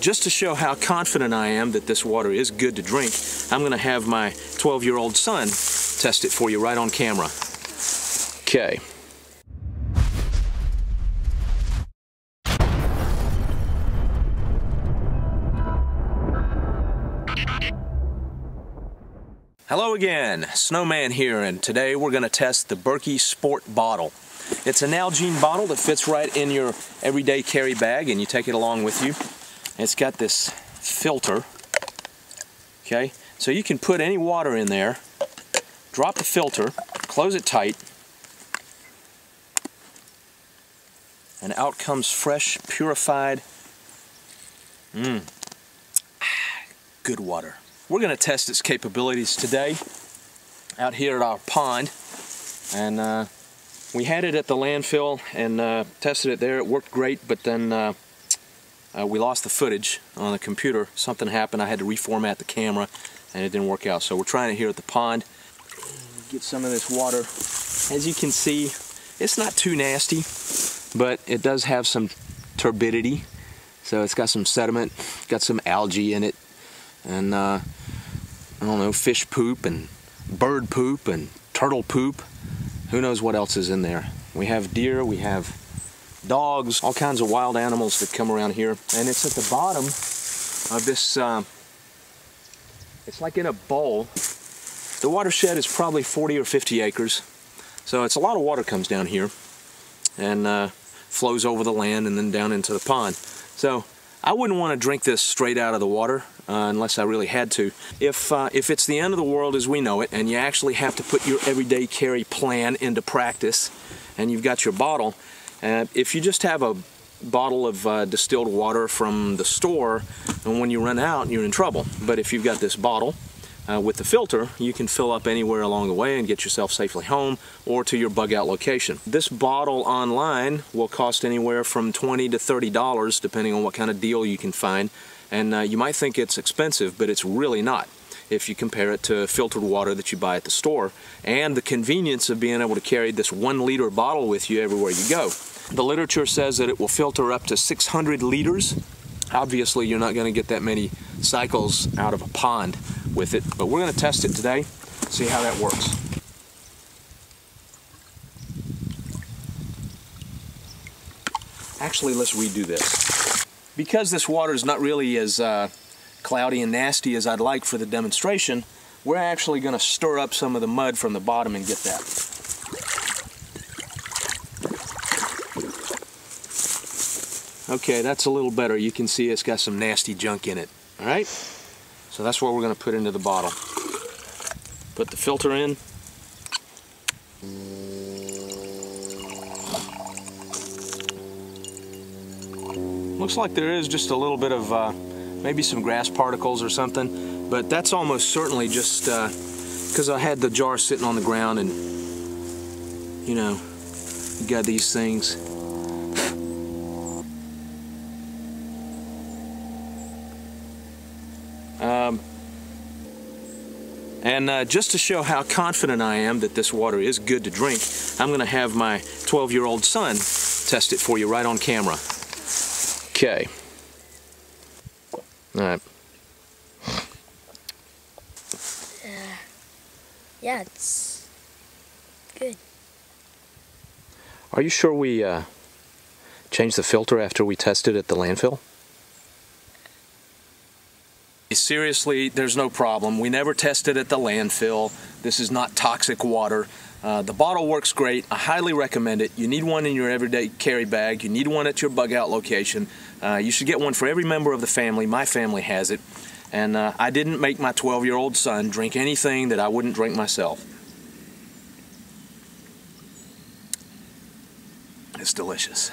Just to show how confident I am that this water is good to drink, I'm going to have my 12-year-old son test it for you right on camera. Okay. Hello again, Snowman here, and today we're going to test the Berkey Sport bottle. It's a Nalgene bottle that fits right in your everyday carry bag, and you take it along with you. It's got this filter, okay? So you can put any water in there, drop the filter, close it tight, and out comes fresh, purified, good water. We're going to test its capabilities today out here at our pond, and we had it at the landfill and tested it there. It worked great, but then we lost the footage on the computer. Something happened. I had to reformat the camera and it didn't work out. So we're trying it here at the pond. Get some of this water. As you can see, it's not too nasty, but it does have some turbidity. So it's got some sediment, got some algae in it, and I don't know, fish poop and bird poop and turtle poop. Who knows what else is in there. We have deer, we have dogs, all kinds of wild animals that come around here. And it's at the bottom of this, it's like in a bowl. The watershed is probably 40 or 50 acres. So it's a lot of water comes down here and flows over the land and then down into the pond. So I wouldn't want to drink this straight out of the water unless I really had to. If it's the end of the world as we know it and you actually have to put your everyday carry plan into practice and you've got your bottle, if you just have a bottle of distilled water from the store, and when you run out, you're in trouble. But if you've got this bottle with the filter, you can fill up anywhere along the way and get yourself safely home or to your bug out location. This bottle online will cost anywhere from $20 to $30 depending on what kind of deal you can find. And you might think it's expensive, but it's really not if you compare it to filtered water that you buy at the store, and the convenience of being able to carry this 1 liter bottle with you everywhere you go. The literature says that it will filter up to 600 liters. Obviously, you're not going to get that many cycles out of a pond with it, but we're going to test it today, see how that works. Actually, let's redo this. Because this water is not really as cloudy and nasty as I'd like for the demonstration, we're actually going to stir up some of the mud from the bottom and get that. Okay, that's a little better. You can see it's got some nasty junk in it. All right, so that's what we're going to put into the bottle. Put the filter in. Looks like there is just a little bit of maybe some grass particles or something, but that's almost certainly just because I had the jar sitting on the ground, and you know, you got these things. Just to show how confident I am that this water is good to drink, I'm going to have my 12-year-old son test it for you right on camera. Okay. All right. Yeah, it's good. Are you sure we changed the filter after we tested at the landfill? Seriously, there's no problem. We never tested at the landfill. This is not toxic water. The bottle works great. I highly recommend it. You need one in your everyday carry bag. You need one at your bug out location. You should get one for every member of the family. My family has it. And I didn't make my 12-year-old son drink anything that I wouldn't drink myself. It's delicious.